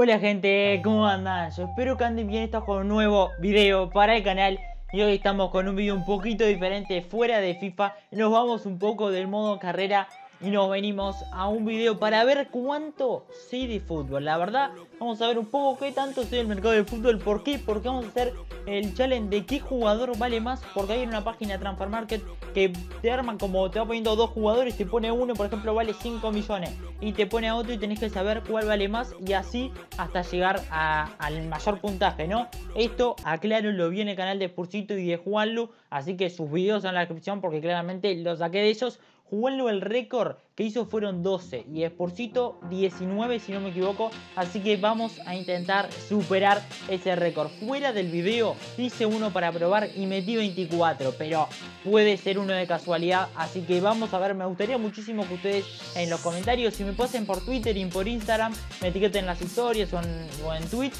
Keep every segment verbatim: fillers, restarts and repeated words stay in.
Hola gente, ¿cómo andan? Yo espero que anden bien, estamos con un nuevo video para el canal. Y hoy estamos con un video un poquito diferente, fuera de FIFA. Nos vamos un poco del modo carrera y nos venimos a un video para ver cuánto sé de fútbol. La verdad, vamos a ver un poco qué tanto sé del mercado del fútbol. ¿Por qué? Porque vamos a hacer el challenge de qué jugador vale más. Porque hay una página Transfer Market que te arman como te va poniendo dos jugadores, te pone uno, por ejemplo, vale cinco millones, y te pone a otro y tenés que saber cuál vale más, y así hasta llegar a, al mayor puntaje, ¿no? Esto, aclaro, lo vi en el canal de Spursito y de Juanlu, así que sus videos en la descripción, porque claramente los saqué de ellos. Juanlu, el récord que hizo fueron doce y Spursito diecinueve si no me equivoco, así que vamos a intentar superar ese récord. Fuera del video hice uno para probar y metí veinticuatro, pero puede ser uno de casualidad, así que vamos a ver. Me gustaría muchísimo que ustedes en los comentarios, si me pasen por Twitter y por Instagram, me etiqueten las historias o en, o en Twitch,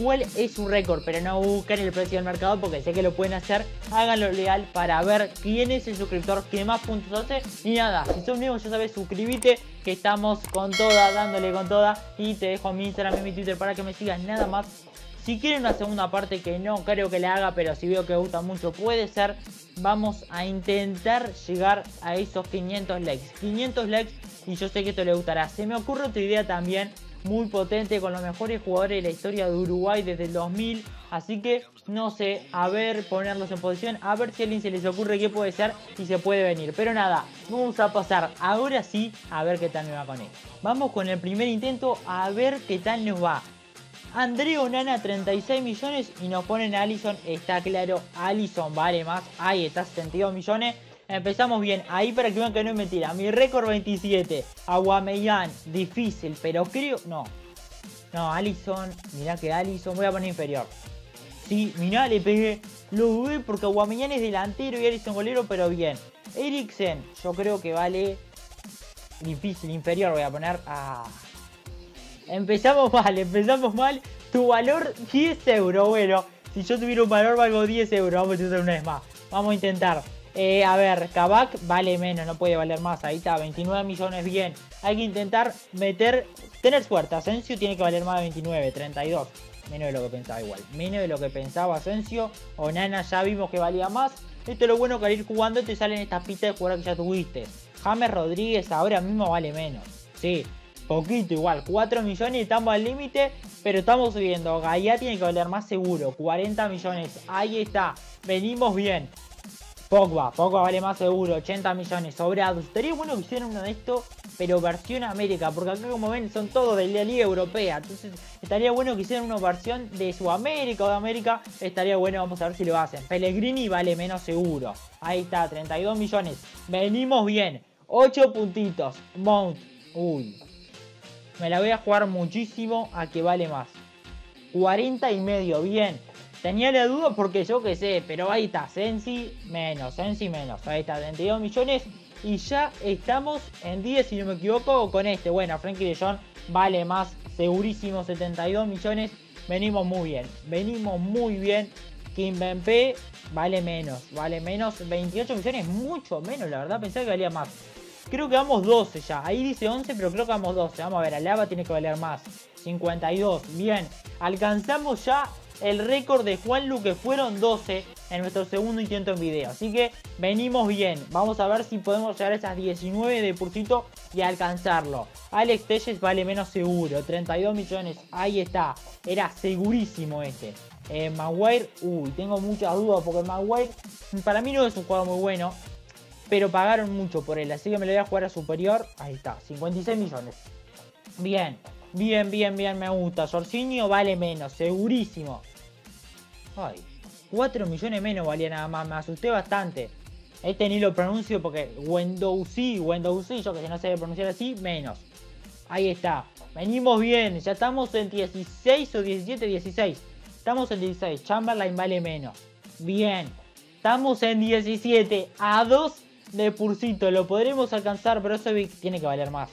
cuál es su récord, pero no busquen el precio del mercado porque sé que lo pueden hacer. Háganlo leal para ver quién es el suscriptor que más puntos hace. Y nada, si son nuevos ya sabes, suscríbete, que estamos con toda, dándole con toda. Y te dejo mi Instagram y mi Twitter para que me sigas, nada más. Si quieren una segunda parte, que no creo que la haga, pero si veo que gusta mucho puede ser. Vamos a intentar llegar a esos quinientos likes, quinientos likes, y yo sé que esto le gustará. Se me ocurre otra idea también muy potente con los mejores jugadores de la historia de Uruguay desde el dos mil, así que no sé, a ver, ponerlos en posición, a ver si a alguien se les ocurre qué puede ser y se puede venir, pero nada, vamos a pasar ahora sí a ver qué tal me va con él. Vamos con el primer intento a ver qué tal nos va. Andre Onana, treinta y seis millones, y nos ponen a Alisson. Está claro, Alisson vale más, ahí está, setenta y dos millones. Empezamos bien, ahí para que vean que no es mentira. Mi récord veintisiete, Aubameyang, difícil, pero creo... No, no, Alisson, mirá que Alisson, voy a poner inferior. Sí, mirá, le pegué, lo dudé porque Aubameyang es delantero y Alisson golero, pero bien. Eriksen, yo creo que vale... Difícil, inferior, voy a poner... Ah. Empezamos mal, empezamos mal, tu valor diez euros, bueno. Si yo tuviera un valor valgo diez euros, vamos a intentar una vez más. Vamos a intentar... Eh, a ver, Kabak vale menos, no puede valer más, ahí está, veintinueve millones, bien. Hay que intentar meter, tener suerte. Asensio tiene que valer más de veintinueve, treinta y dos, menos de lo que pensaba igual. Menos de lo que pensaba Asensio. Onana ya vimos que valía más. Esto es lo bueno que al ir jugando te salen estas pistas de jugadores que ya tuviste. James Rodríguez ahora mismo vale menos, sí, poquito igual, cuatro millones, estamos al límite, pero estamos subiendo. Gayá tiene que valer más seguro, cuarenta millones, ahí está, venimos bien. Pogba, Pogba vale más seguro, ochenta millones, sobrados. Estaría bueno que hicieran uno de estos, pero versión América, porque acá como ven son todos de la Liga Europea, entonces estaría bueno que hicieran una versión de Sudamérica o de América, estaría bueno, vamos a ver si lo hacen. Pellegrini vale menos seguro, ahí está, treinta y dos millones, venimos bien, ocho puntitos, Mount, uy, me la voy a jugar muchísimo a que vale más, cuarenta y medio, bien. Tenía la duda porque yo qué sé, pero ahí está, Sensi menos, Sensi menos, ahí está, treinta y dos millones, y ya estamos en diez si no me equivoco con este. Bueno, Frenkie de Jong vale más, segurísimo, setenta y dos millones, venimos muy bien, venimos muy bien. Mbappé vale menos, vale menos, veintiocho millones, mucho menos, la verdad, pensaba que valía más. Creo que vamos doce ya, ahí dice once, pero creo que vamos doce, vamos a ver, Alaba tiene que valer más, cincuenta y dos, bien, alcanzamos ya el récord de Juanlu que fueron doce en nuestro segundo intento en video, así que venimos bien. Vamos a ver si podemos llegar a esas diecinueve de Spursito y alcanzarlo. Alex Telles vale menos seguro, treinta y dos millones, ahí está, era segurísimo este. eh, Maguire, uy, tengo muchas dudas porque Maguire para mí no es un jugador muy bueno, pero pagaron mucho por él, así que me lo voy a jugar a superior. Ahí está, cincuenta y seis millones, bien. Bien, bien, bien, me gusta. Jorginho vale menos, segurísimo. Ay, cuatro millones menos valía nada más, me asusté bastante. Este ni lo pronuncio porque Wendouzi, Wendouzi, yo que no sé pronunciar así, menos. Ahí está, venimos bien, ya estamos en dieciséis o diecisiete, dieciséis. Estamos en dieciséis, Chamberlain vale menos. Bien, estamos en diecisiete, a dos de Spursito, lo podremos alcanzar, pero eso tiene que valer más.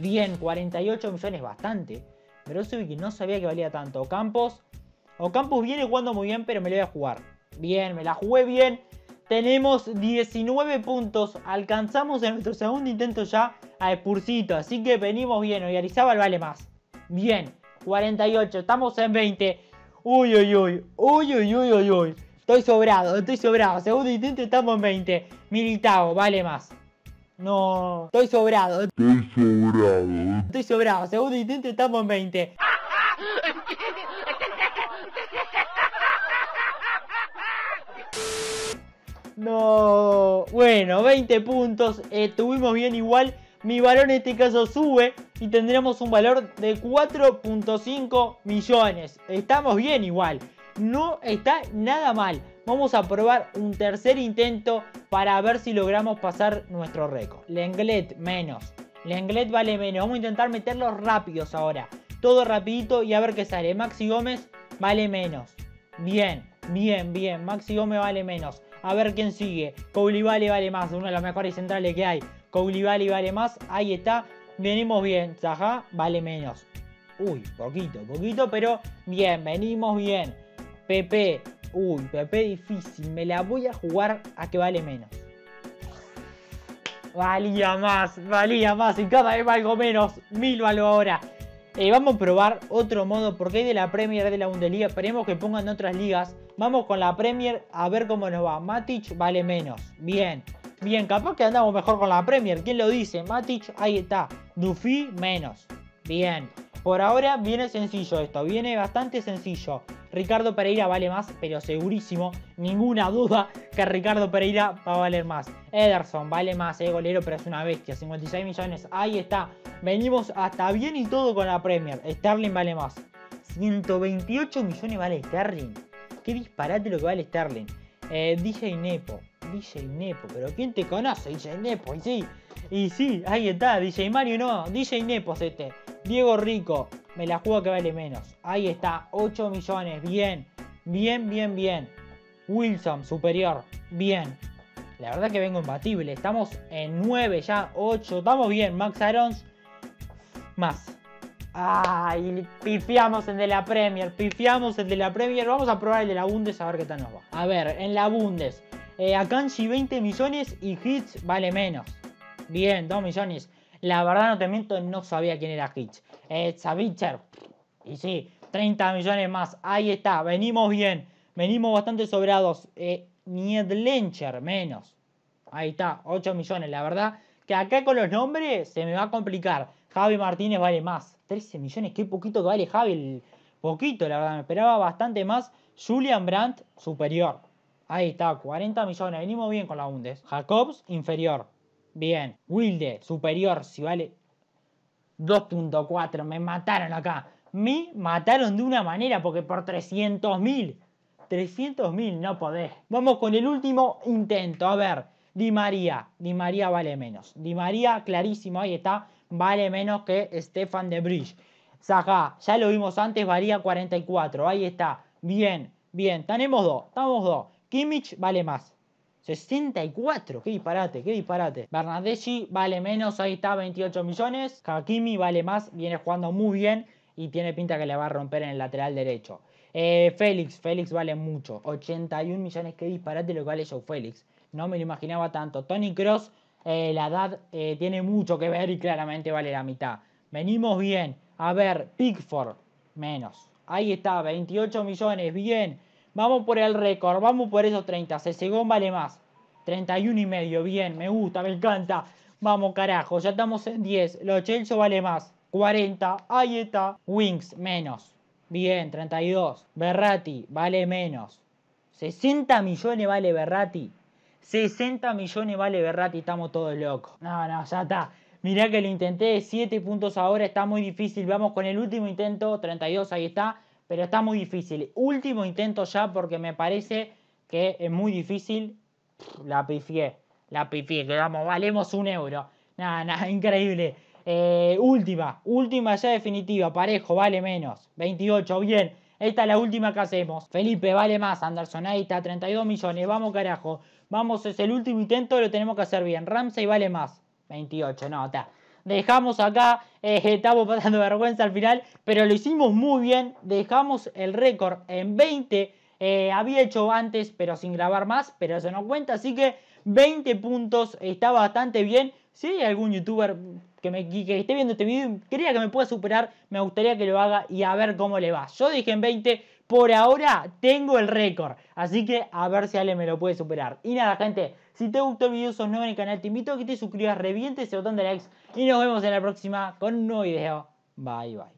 Bien, cuarenta y ocho millones, bastante. Brozovic no sabía que valía tanto. Campos, o Campos viene jugando muy bien, pero me lo voy a jugar. Bien, me la jugué bien. Tenemos diecinueve puntos. Alcanzamos en nuestro segundo intento ya a Spursito, así que venimos bien. Hoy Arizábal vale más. Bien, cuarenta y ocho, estamos en veinte. Uy, uy, uy, uy, uy, uy, uy, uy. Estoy sobrado, estoy sobrado. Segundo intento, estamos en veinte. Militao, vale más. No, estoy sobrado. Estoy sobrado. Estoy sobrado. Segundo intento, estamos en veinte. No, bueno, veinte puntos. Estuvimos bien igual. Mi valor en este caso sube y tendremos un valor de cuatro punto cinco millones. Estamos bien igual. No está nada mal. Vamos a probar un tercer intento para ver si logramos pasar nuestro récord. Lenglet menos. Lenglet vale menos. Vamos a intentar meterlos rápidos ahora. Todo rapidito y a ver qué sale. Maxi Gómez vale menos. Bien, bien, bien. Maxi Gómez vale menos. A ver quién sigue. Koulibaly vale más. Uno de los mejores centrales que hay. Koulibaly vale más. Ahí está. Venimos bien. Zaha vale menos. Uy, poquito, poquito, pero bien. Venimos bien. Pepe. Uy, Pepe difícil. Me la voy a jugar a que vale menos. Valía más. Valía más. Y cada vez valgo menos. Mil valgo ahora. Eh, vamos a probar otro modo porque hay de la Premier, de la Bundesliga. Esperemos que pongan otras ligas. Vamos con la Premier a ver cómo nos va. Matic vale menos. Bien. Bien, capaz que andamos mejor con la Premier. ¿Quién lo dice? Matic, ahí está. Duffy, menos. Bien. Por ahora viene sencillo esto. Viene bastante sencillo. Ricardo Pereira vale más, pero segurísimo. Ninguna duda que Ricardo Pereira va a valer más. Ederson vale más, eh, golero, pero es una bestia. cincuenta y seis millones. Ahí está. Venimos hasta bien y todo con la Premier. Sterling vale más. ciento veintiocho millones vale Sterling. Qué disparate lo que vale Sterling. Eh, D J Nepo. D J Nepo, pero ¿quién te conoce? D J Nepo, y sí, y sí, ahí está, D J Mario no, D J Nepo es este. Diego Rico, me la juego que vale menos, ahí está, ocho millones, bien, bien, bien, bien. Wilson, superior, bien, la verdad que vengo imbatible, estamos en nueve ya, ocho, estamos bien. Max Arons, más. Ay, ah, pifiamos el de la Premier, pifiamos el de la Premier, vamos a probar el de la Bundes a ver qué tal nos va. A ver, en la Bundes. Eh, Akanji veinte millones y Hitz vale menos. Bien, dos millones. La verdad no te miento, no sabía quién era Hitz. Eh, Savitzer. Y sí, treinta millones más. Ahí está, venimos bien. Venimos bastante sobrados. Eh, Niedlencher menos. Ahí está, ocho millones. La verdad que acá con los nombres se me va a complicar. Javi Martínez vale más. trece millones, qué poquito que vale Javi. El poquito, la verdad, me esperaba bastante más. Julian Brandt, superior. Ahí está, cuarenta millones. Venimos bien con la Bundes. Jacobs, inferior. Bien. Wilde, superior, si vale dos punto cuatro. Me mataron acá. Me mataron de una manera porque por trescientos mil. trescientos mil, no podés. Vamos con el último intento. A ver, Di María. Di María vale menos. Di María, clarísimo, ahí está. Vale menos que Stefan de Bridge. Zaha, ya lo vimos antes, valía cuarenta y cuatro. Ahí está. Bien, bien. Tenemos dos, estamos dos. Kimmich vale más, sesenta y cuatro, qué disparate, qué disparate. Bernardeschi vale menos, ahí está, veintiocho millones. Hakimi vale más, viene jugando muy bien y tiene pinta que le va a romper en el lateral derecho. Eh, Félix, Félix vale mucho, ochenta y un millones, qué disparate lo que vale Joe Félix. No me lo imaginaba tanto. Toni Kroos, eh, la edad eh, tiene mucho que ver y claramente vale la mitad. Venimos bien, a ver, Pickford, menos. Ahí está, veintiocho millones, bien. Vamos por el récord, vamos por esos treinta. Sesegón vale más. treinta y uno y medio, bien, me gusta, me encanta. Vamos, carajo, ya estamos en diez. Lo Chelsea vale más. cuarenta, ahí está. Wings, menos. Bien, treinta y dos. Verratti, vale menos. sesenta millones vale Verratti. sesenta millones vale Verratti, estamos todos locos. No, no, ya está. Mirá que lo intenté, siete puntos ahora, está muy difícil. Vamos con el último intento, treinta y dos, ahí está. Pero está muy difícil. Último intento ya porque me parece que es muy difícil. La pifié. La pifié. Quedamos, valemos un euro. Nada, nada, increíble. Eh, última. Última ya definitiva. Parejo, vale menos. veintiocho, bien. Esta es la última que hacemos. Felipe, vale más. Anderson, ahí está. treinta y dos millones. Vamos, carajo. Vamos, es el último intento. Lo tenemos que hacer bien. Ramsey, vale más. veintiocho, no, está. Dejamos acá, eh, estamos pasando vergüenza al final, pero lo hicimos muy bien, dejamos el récord en veinte, eh, había hecho antes pero sin grabar más, pero eso no cuenta, así que veinte puntos, está bastante bien. Si hay algún youtuber que, me, que esté viendo este video, crea que me pueda superar, me gustaría que lo haga y a ver cómo le va. Yo dije en veinte, por ahora tengo el récord, así que a ver si Ale me lo puede superar. Y nada, gente, si te gustó el video, sos nuevo en el canal, te invito a que te suscribas, revientes ese botón de likes y nos vemos en la próxima con un nuevo video. Bye, bye.